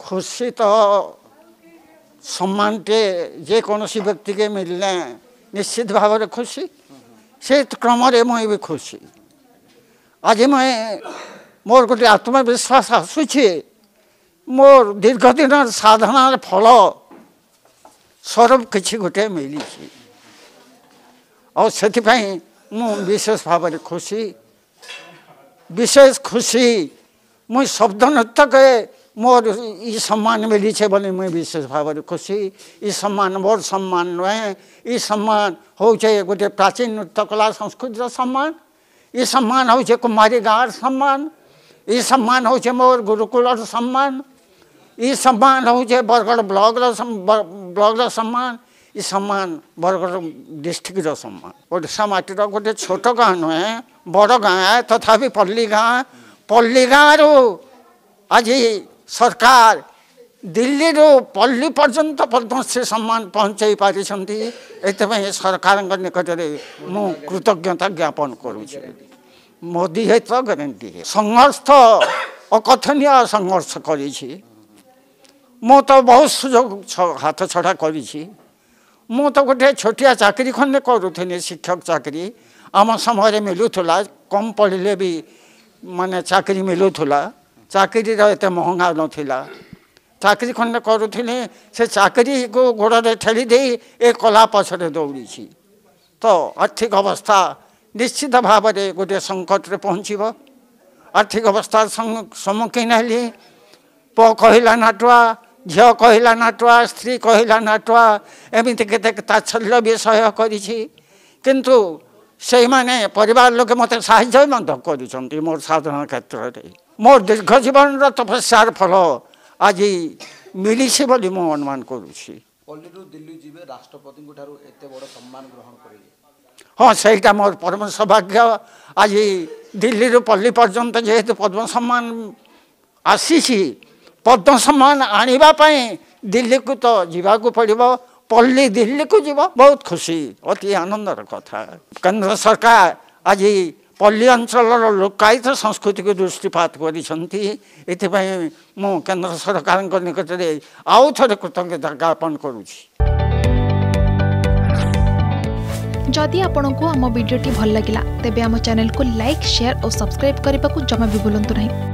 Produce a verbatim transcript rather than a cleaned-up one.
खुशी तो सम्मान टे जे कोनोसी व्यक्ति के मिलने निश्चित भाव रे खुशी से क्रम रे मुई भी खुशी। आज मैं मोर गोटे आत्मविश्वास आसुचे मोर दीर्घ दिन साधना फल स्वरूप किसी गोटे मिली और से विशेष भाव रे खुशी। विशेष खुशी मुई शब्द नतक मोर ये सम्मान मिली छे बोले मुझे विशेष भाव खुशी। ये सम्मान मोर सम्मान नुहे, ये सम्मान हो छे गोटे प्राचीन नृत्यकला संस्कृतिर सम्मान। ये सम्मान हो छे कुमारी गार सम्मान। ये सम्मान हो छे मोर गुरुकुल सम्मान। ये सम्मान हो छे बरगढ़ ब्लॉक ब्लॉक सम्मान। ये सम्मान बरगढ़ डिस्ट्रिक्टर सम्मान। ओडिशा माटीर गोटे छोट गाँ नुहे, बड़ गाँ तथापि पल्ली गाँ। पल्ली गाँव आज सरकार दिल्ली रो पल्ली पर्यंत पद्मश्री सम्मान पहुँचे पारी सरकार निकट में कृतज्ञता ज्ञापन करुँच। मोदी है तो गारंटी है संघर्ष तो अकथनीय संघर्ष करी छी। मो तो बहुत सुयोग हाथ छड़ा करी छी। मो तो गोटे छोटिया चाकरी खंडे करूनी शिक्षक चाकरी आम समय मिलूला कम पढ़ले भी माने चाकरी मिलूला। चाकरी एत महंगा नाला चाकरी खंडे करूनी से चाकरी को गोड़े ठेली ए कला पछरे दौड़ी तो आर्थिक अवस्था निश्चित भाव में गोटे संकट रे पहुँचब। आर्थिक अवस्था सम्मुखीन है। पु कहला नाटुआ, झी कहला नाटुआ, स्त्री कहला नाटुआ एमती के तात्सल्य विषय किंतु से माने परिवार लोके मत साहाय्य कर मोर साधना क्षेत्र में मोर दीर्घ जीवन तपस्यार फल आज मिली बोली मो अनुमान करुँची। हाँ सहीटा मोर परम सौभाग्य। आज दिल्ली रू पल्ली पर्यंत जेहेतु पद्म सम्मान आसी पद्म सम्मान आनिबा पई दिल्ली को तो जीवाकू पड़िबो। पल्ली दिल्ली को जीव बहुत खुशी अति आनंदर कथा। केंद्र सरकार आज पल्ली अंचल लोकायत संस्कृति को दृष्टिपात कर सरकार निकट में आउ थे कृतज्ञता ज्ञापन करुँच। जदि आपण को आम भिडी भल लगा तेब आम चैनल को लाइक शेयर और सब्सक्राइब करने को जमा भी भूलु नहीं।